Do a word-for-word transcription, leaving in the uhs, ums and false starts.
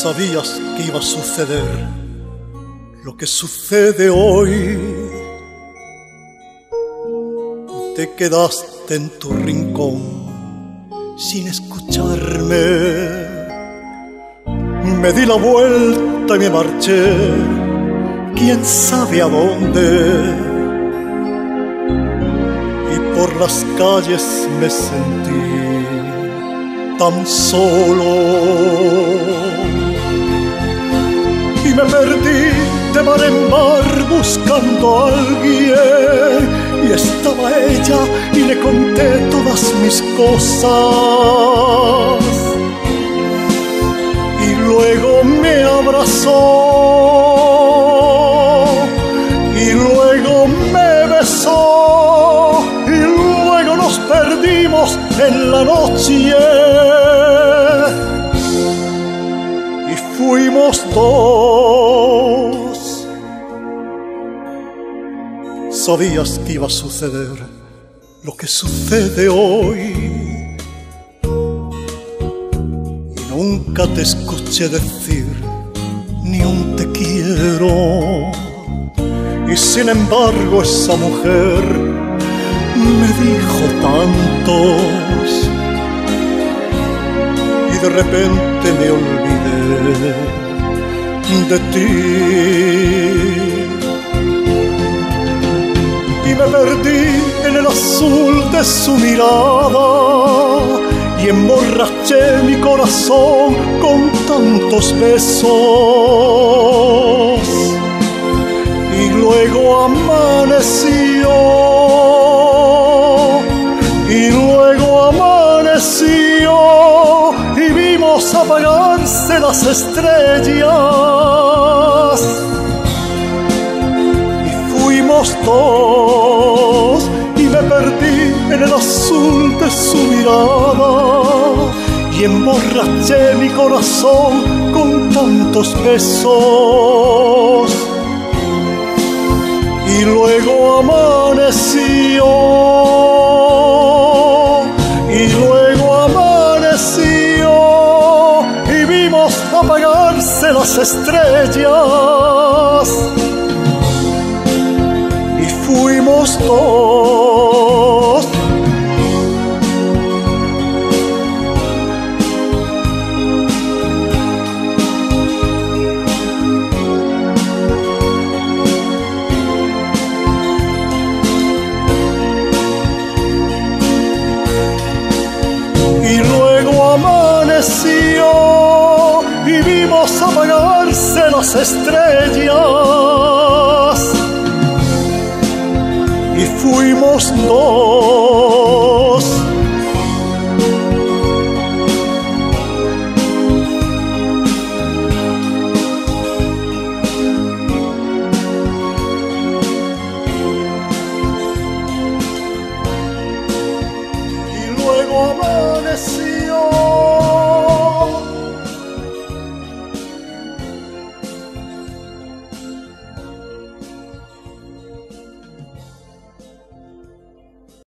sabías que iba a suceder lo que sucede hoy. Te quedaste en tu rincón sin escucharme. Me di la vuelta y me marché, quién sabe a dónde. Y por las calles me sentí tan solo. Y me perdí de mar en mar buscando a alguien. Y estaba ella y le conté todas mis cosas. Y luego me abrazó. Y luego me besó. Y luego nos perdimos en la noche. Y fuimos dos. Sabías que iba a suceder lo que sucede hoy. Y nunca te escuché decir ni un te quiero. Y sin embargo esa mujer me dijo tantos. Y de repente me olvidé de ti. Y me perdí en el azul de su mirada y emborraché mi corazón con tantos besos. Y luego amaneció. Y luego amaneció y vimos apagarse las estrellas. Dos, y me perdí en el azul de su mirada y emborraché mi corazón con tantos besos. Y luego amaneció. Y luego amaneció y vimos apagarse las estrellas. Fuimos dos. Y luego amaneció y vimos apagarse las estrellas. Y fuimos dos. Y luego amanecí.